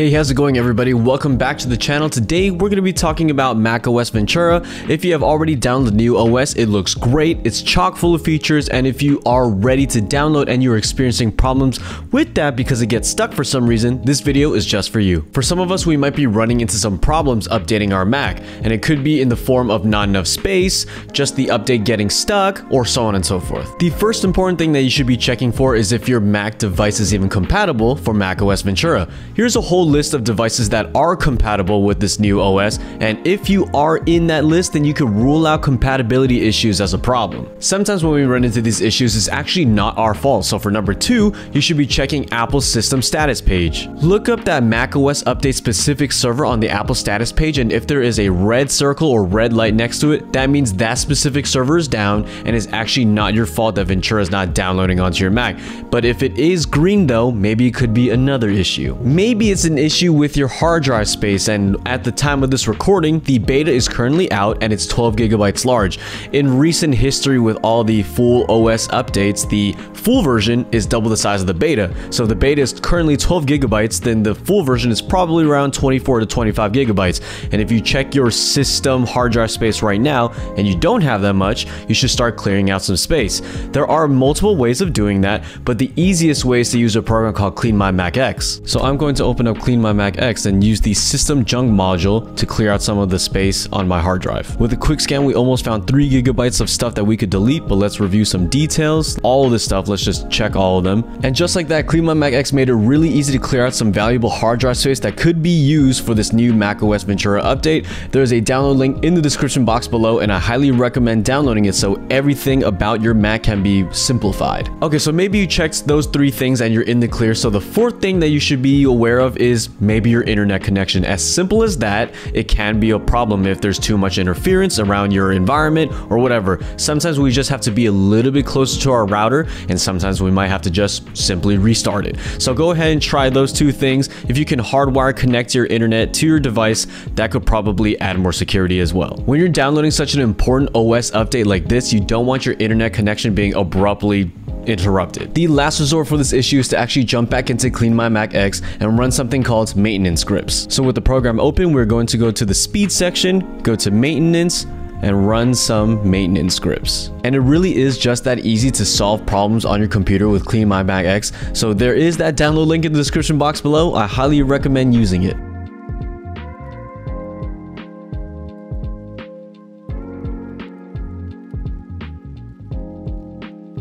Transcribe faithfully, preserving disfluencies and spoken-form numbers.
Hey, how's it going, everybody? Welcome back to the channel. Today we're going to be talking about macOS Ventura. If you have already downloaded the new O S, it looks great, it's chock full of features, and if you are ready to download and you're experiencing problems with that because it gets stuck for some reason, this video is just for you. For some of us, we might be running into some problems updating our Mac, and it could be in the form of not enough space, just the update getting stuck, or so on and so forth. The first important thing that you should be checking for is if your Mac device is even compatible for macOS Ventura. Here's a whole list of devices that are compatible with this new O S, and if you are in that list, then you can rule out compatibility issues as a problem. Sometimes when we run into these issues, it's actually not our fault. So for number two, you should be checking Apple's system status page. Look up that macOS update specific server on the Apple status page, and if there is a red circle or red light next to it, that means that specific server is down and it's actually not your fault that Ventura is not downloading onto your Mac. But if it is green though, maybe it could be another issue. Maybe it's an issue with your hard drive space, and at the time of this recording, the beta is currently out and it's twelve gigabytes large. In recent history with all the full O S updates, the full version is double the size of the beta. So if the beta is currently twelve gigabytes, then the full version is probably around twenty-four to twenty-five gigabytes. And if you check your system hard drive space right now and you don't have that much, you should start clearing out some space. There are multiple ways of doing that, but the easiest way is to use a program called CleanMyMac X. So I'm going to open up CleanMyMac X and use the system junk module to clear out some of the space on my hard drive. With a quick scan, we almost found three gigabytes of stuff that we could delete, but let's review some details. All of this stuff, let's just check all of them. And just like that, CleanMyMac X made it really easy to clear out some valuable hard drive space that could be used for this new macOS Ventura update. There's a download link in the description box below, and I highly recommend downloading it so everything about your Mac can be simplified. Okay, so maybe you checked those three things and you're in the clear. So the fourth thing that you should be aware of is maybe your internet connection. As simple as that, it can be a problem if there's too much interference around your environment or whatever. Sometimes we just have to be a little bit closer to our router, and sometimes we might have to just simply restart it. So go ahead and try those two things. If you can hardwire connect your internet to your device, that could probably add more security as well. When you're downloading such an important O S update like this, you don't want your internet connection being abruptly interrupted. The last resort for this issue is to actually jump back into CleanMyMac X and run something called maintenance scripts. So with the program open, we're going to go to the speed section, go to maintenance, and run some maintenance scripts. And it really is just that easy to solve problems on your computer with CleanMyMac X. So there is that download link in the description box below. I highly recommend using it.